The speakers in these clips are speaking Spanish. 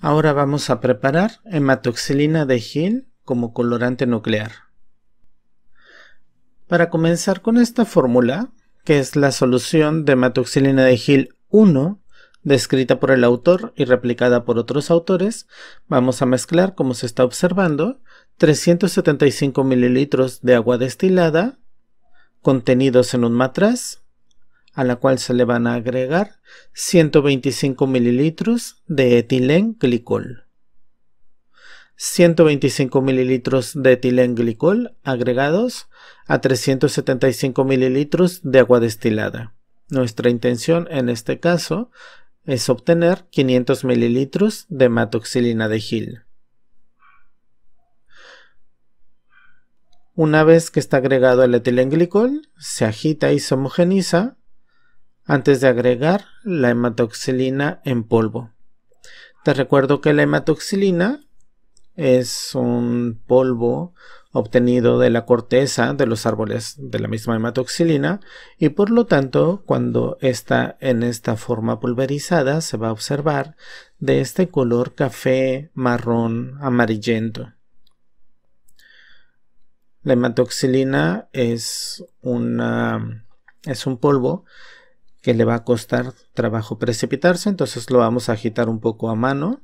Ahora vamos a preparar hematoxilina de Gill como colorante nuclear. Para comenzar con esta fórmula, que es la solución de hematoxilina de Gill 1, descrita por el autor y replicada por otros autores, vamos a mezclar, como se está observando, 375 ml de agua destilada, contenidos en un matraz, a la cual se le van a agregar 125 ml de etilén glicol. 125 ml de etilén glicol agregados a 375 ml de agua destilada. Nuestra intención en este caso es obtener 500 ml de hematoxilina de Gill. Una vez que está agregado el etilén glicol, se agita y se homogeniza antes de agregar la hematoxilina en polvo. Te recuerdo que la hematoxilina es un polvo obtenido de la corteza de los árboles de la misma hematoxilina, y por lo tanto, cuando está en esta forma pulverizada, se va a observar de este color café, marrón, amarillento. La hematoxilina es un polvo que le va a costar trabajo precipitarse, entonces lo vamos a agitar un poco a mano.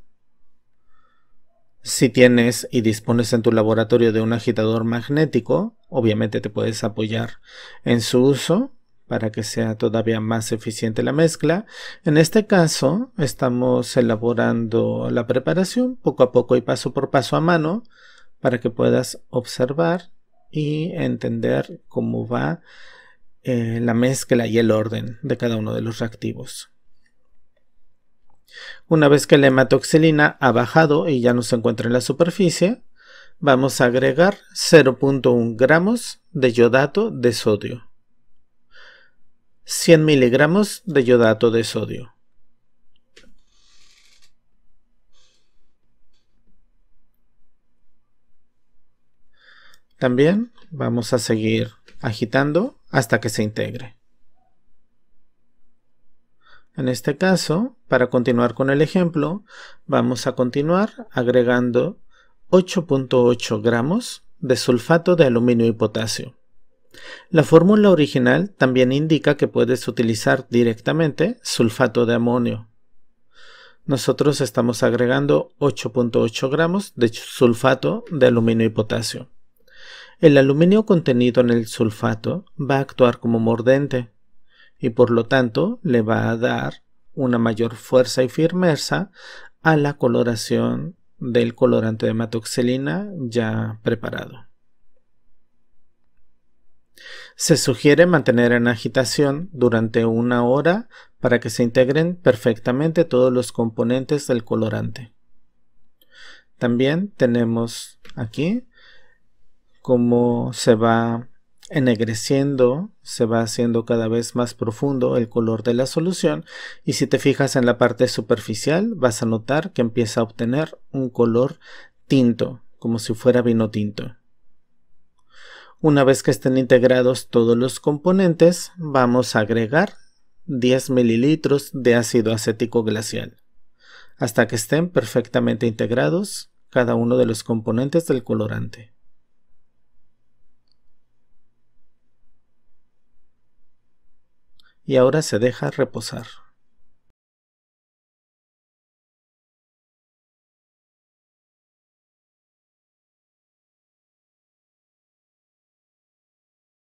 Si tienes y dispones en tu laboratorio de un agitador magnético, obviamente te puedes apoyar en su uso para que sea todavía más eficiente la mezcla. En este caso, estamos elaborando la preparación poco a poco y paso por paso a mano para que puedas observar y entender cómo va la mezcla y el orden de cada uno de los reactivos. Una vez que la hematoxilina ha bajado y ya no se encuentra en la superficie, vamos a agregar 0.1 gramos de yodato de sodio, 100 miligramos de yodato de sodio. También vamos a seguir agitando hasta que se integre. En este caso, para continuar con el ejemplo, vamos a continuar agregando 8.8 gramos de sulfato de aluminio y potasio. La fórmula original también indica que puedes utilizar directamente sulfato de amonio. Nosotros estamos agregando 8.8 gramos de sulfato de aluminio y potasio. El aluminio contenido en el sulfato va a actuar como mordente, y por lo tanto le va a dar una mayor fuerza y firmeza a la coloración del colorante de hematoxilina ya preparado. Se sugiere mantener en agitación durante una hora para que se integren perfectamente todos los componentes del colorante. También tenemos aquí cómo se va ennegreciendo, se va haciendo cada vez más profundo el color de la solución, y si te fijas en la parte superficial vas a notar que empieza a obtener un color tinto, como si fuera vino tinto. Una vez que estén integrados todos los componentes, vamos a agregar 10 mililitros de ácido acético glacial, hasta que estén perfectamente integrados cada uno de los componentes del colorante. Y ahora se deja reposar.